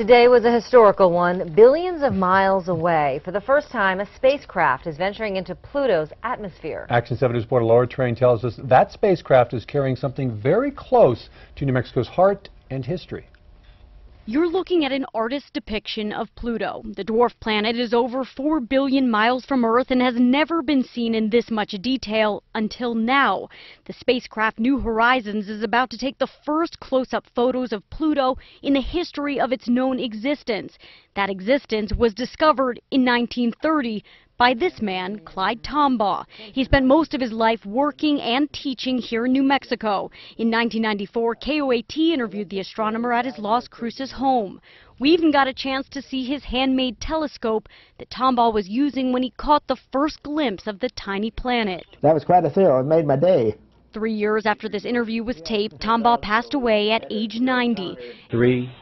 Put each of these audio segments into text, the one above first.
Today was a historical one, billions of miles away. For the first time, a spacecraft is venturing into Pluto's atmosphere. Action 7 News reporter Laura Train tells us that spacecraft is carrying something very close to New Mexico's heart and history. You're looking at an artist's depiction of Pluto. The dwarf planet is over 4 billion miles from Earth and has never been seen in this much detail until now. The spacecraft New Horizons is about to take the first close-up photos of Pluto in the history of its known existence. That existence was discovered in 1930 by this man, Clyde Tombaugh. He spent most of his life working and teaching here in New Mexico. In 1994, KOAT interviewed the astronomer at his Las Cruces home. We even got a chance to see his handmade telescope that Tombaugh was using when he caught the first glimpse of the tiny planet. That was quite a thrill. It made my day. 3 years after this interview was taped, Tombaugh passed away at age 90. 3,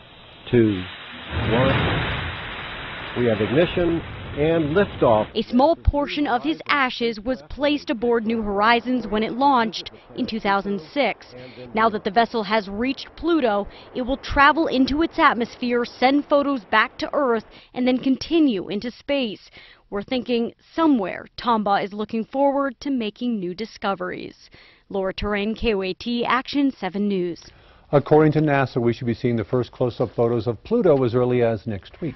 2, 1. We have ignition and liftoff. A small portion of his ashes was placed aboard New Horizons when it launched in 2006. Now that the vessel has reached Pluto, it will travel into its atmosphere, send photos back to Earth, and then continue into space. We're thinking somewhere Tombaugh is looking forward to making new discoveries. Laura Terrain, KOAT, Action 7 News. According to NASA, we should be seeing the first close-up photos of Pluto as early as next week.